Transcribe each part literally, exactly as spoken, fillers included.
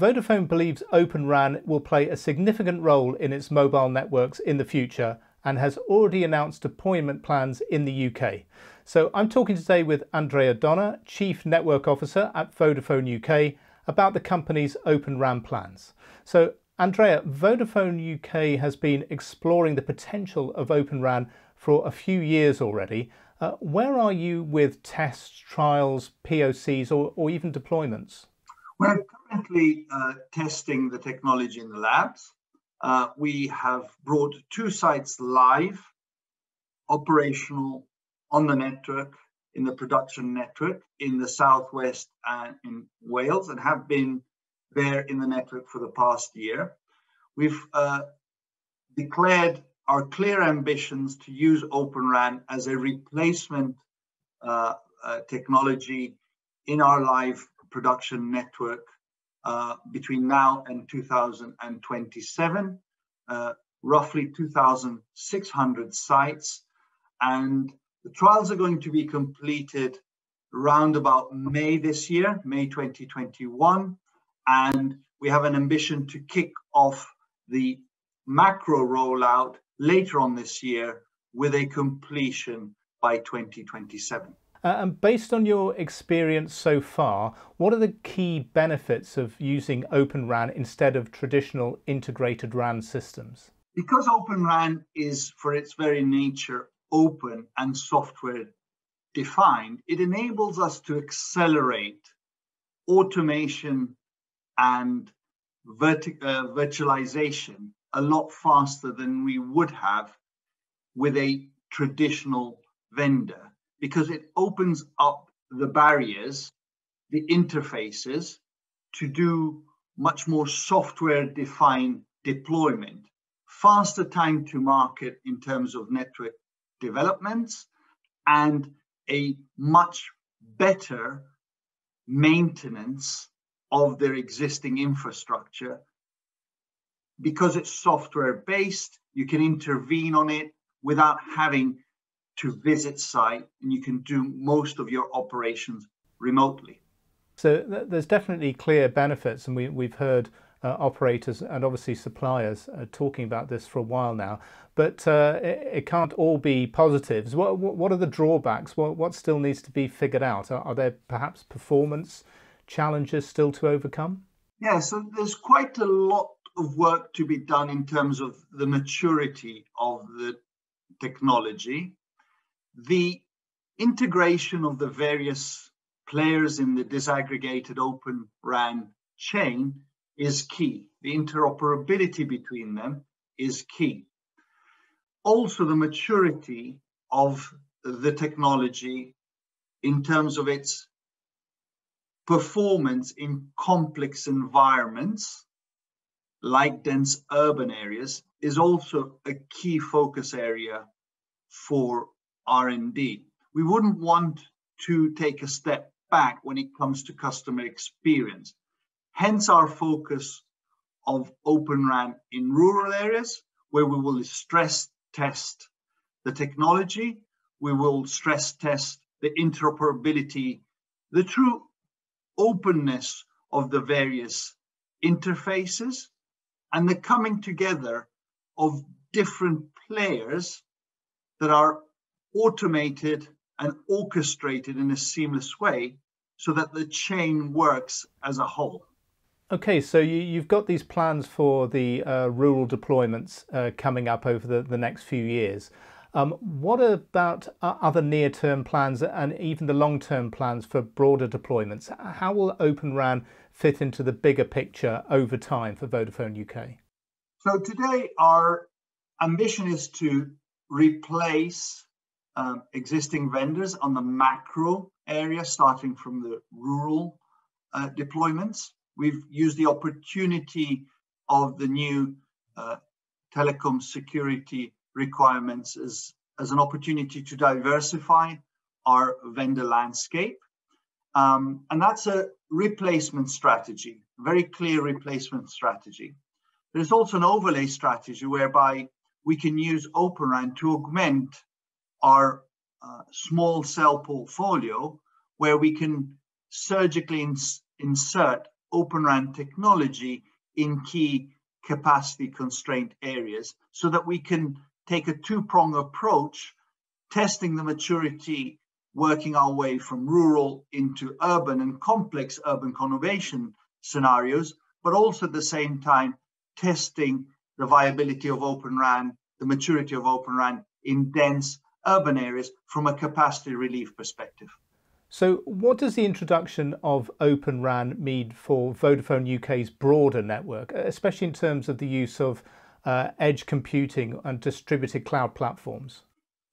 Vodafone believes Open R A N will play a significant role in its mobile networks in the future and has already announced deployment plans in the U K. So I'm talking today with Andrea Dona, Chief Network Officer at Vodafone U K, about the company's Open R A N plans. So Andrea, Vodafone U K has been exploring the potential of Open R A N for a few years already. Uh, where are you with tests, trials, P O Cs, or, or even deployments? We're currently uh, testing the technology in the labs. Uh, we have brought two sites live, operational on the network, in the production network in the southwest and in Wales, and have been there in the network for the past year. We've uh, declared our clear ambitions to use Open R A N as a replacement uh, uh, technology in our live production network uh, between now and two thousand twenty-seven, uh, roughly two thousand six hundred sites. And the trials are going to be completed around about May this year, May twenty twenty-one. And we have an ambition to kick off the macro rollout later on this year with a completion by twenty twenty-seven. Uh, and based on your experience so far, what are the key benefits of using Open R A N instead of traditional integrated R A N systems? Because Open R A N is, for its very nature, open and software defined, it enables us to accelerate automation and verti uh, virtualization a lot faster than we would have with a traditional vendor, because it opens up the barriers, the interfaces, to do much more software-defined deployment, faster time to market in terms of network developments, and a much better maintenance of their existing infrastructure. Because it's software-based, you can intervene on it without having to visit site, and you can do most of your operations remotely. So th there's definitely clear benefits, and we, we've heard uh, operators and obviously suppliers uh, talking about this for a while now, but uh, it, it can't all be positives. What, what, what are the drawbacks? What, what still needs to be figured out? Are, are there perhaps performance challenges still to overcome? Yeah, so there's quite a lot of work to be done in terms of the maturity of the technology. The integration of the various players in the disaggregated Open R A N chain is key. The interoperability between them is key. Also, the maturity of the technology in terms of its performance in complex environments like dense urban areas is also a key focus area for R and D. We wouldn't want to take a step back when it comes to customer experience. Hence our focus of Open R A N in rural areas, where we will stress test the technology, we will stress test the interoperability, the true openness of the various interfaces, and the coming together of different players that are automated and orchestrated in a seamless way so that the chain works as a whole. Okay, so you, you've got these plans for the uh, rural deployments uh, coming up over the, the next few years. Um, what about other near-term plans and even the long-term plans for broader deployments? How will Open R A N fit into the bigger picture over time for Vodafone U K? So today our ambition is to replace Um, existing vendors on the macro area, starting from the rural uh, deployments. We've used the opportunity of the new uh, telecom security requirements as, as an opportunity to diversify our vendor landscape. Um, and that's a replacement strategy, very clear replacement strategy. There's also an overlay strategy whereby we can use Open R A N to augment our uh, small cell portfolio, where we can surgically ins insert Open RAN technology in key capacity constraint areas, so that we can take a two-prong approach, testing the maturity, working our way from rural into urban and complex urban conurbation scenarios, but also at the same time testing the viability of Open RAN, the maturity of Open RAN in dense urban areas from a capacity relief perspective. So what does the introduction of Open RAN mean for Vodafone U K's broader network, especially in terms of the use of uh, edge computing and distributed cloud platforms?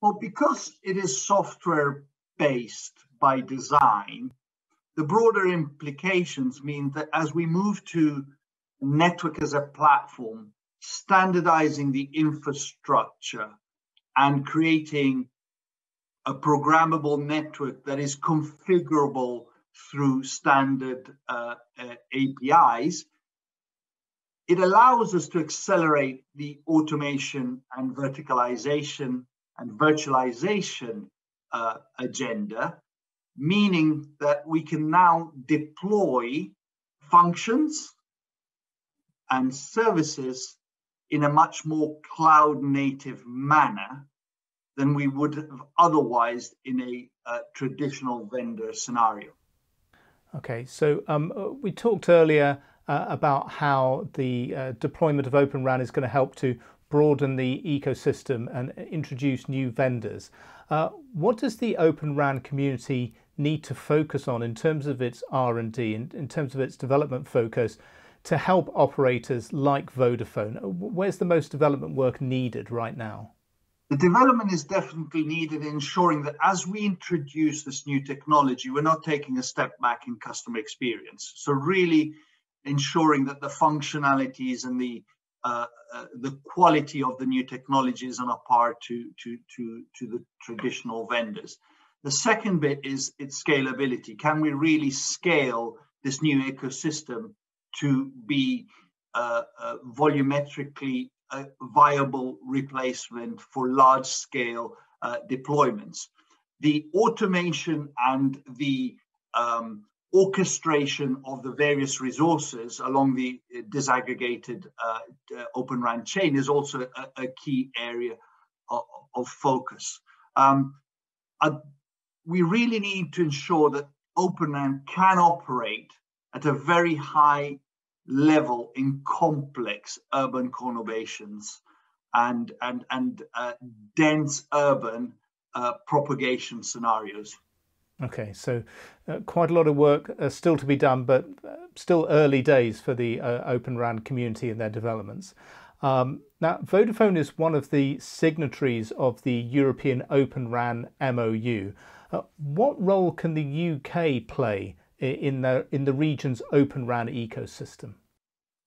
Well, because it is software-based by design, the broader implications mean that as we move to network as a platform, standardizing the infrastructure and creating a programmable network that is configurable through standard uh, uh, A P Is, it allows us to accelerate the automation and verticalization and virtualization uh, agenda, meaning that we can now deploy functions and services in a much more cloud-native manner than we would have otherwise in a uh, traditional vendor scenario. Okay, so um, we talked earlier uh, about how the uh, deployment of Open RAN is going to help to broaden the ecosystem and introduce new vendors. Uh, what does the Open RAN community need to focus on in terms of its R and D, in, in terms of its development focus, to help operators like Vodafone? Where's the most development work needed right now? The development is definitely needed in ensuring that as we introduce this new technology, we're not taking a step back in customer experience. So really ensuring that the functionalities and the uh, uh, the quality of the new technology is on a par to, to, to, to the traditional vendors. The second bit is its scalability. Can we really scale this new ecosystem to be uh, uh, volumetrically a viable replacement for large-scale uh, deployments? The automation and the um, orchestration of the various resources along the disaggregated uh, Open RAN chain is also a, a key area of, of focus. Um, uh, we really need to ensure that Open RAN can operate at a very high level in complex urban conurbations and and and uh, dense urban uh, propagation scenarios. Okay, so uh, quite a lot of work uh, still to be done, but uh, still early days for the uh, Open RAN community and their developments. Um, now, Vodafone is one of the signatories of the European Open RAN M O U. Uh, what role can the U K play in the in the region's Open RAN ecosystem?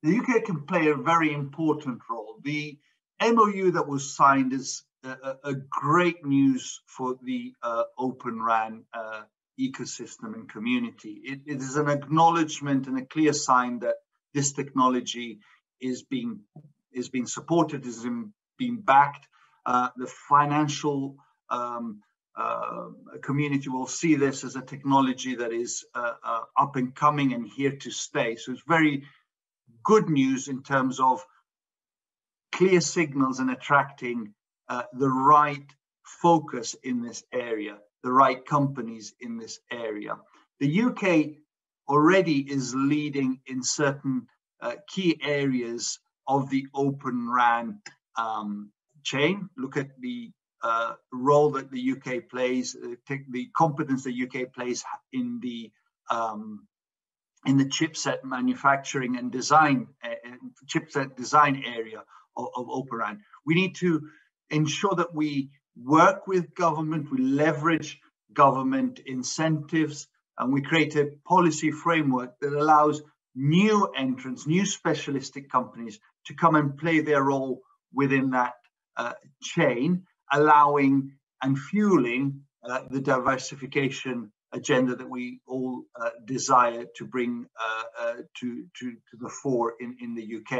The U K can play a very important role. The M O U that was signed is a, a great news for the uh, Open RAN uh, ecosystem and community. It, it is an acknowledgement and a clear sign that this technology is being is being supported, is in, being backed. Uh, the financial um, Uh, a community will see this as a technology that is uh, uh, up and coming and here to stay. So it's very good news in terms of clear signals and attracting uh, the right focus in this area, the right companies in this area. The U K already is leading in certain uh, key areas of the Open RAN um, chain. Look at the Uh, role that the U K plays, uh, the competence the U K plays in the um, in the chipset manufacturing and design, uh, chipset design area of, of Open RAN. We need to ensure that we work with government, we leverage government incentives, and we create a policy framework that allows new entrants, new specialistic companies to come and play their role within that uh, chain, allowing and fueling uh, the diversification agenda that we all uh, desire to bring uh, uh, to, to, to the fore in, in the U K.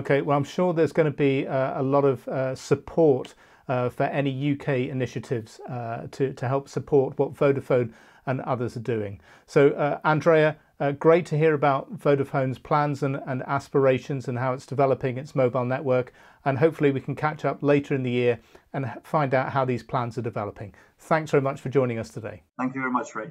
Okay, well, I'm sure there's going to be uh, a lot of uh, support uh, for any U K initiatives uh, to, to help support what Vodafone and others are doing. So, uh, Andrea, Uh, great to hear about Vodafone's plans and, and aspirations and how it's developing its mobile network, and hopefully we can catch up later in the year and find out how these plans are developing. Thanks very much for joining us today. Thank you very much, Ray.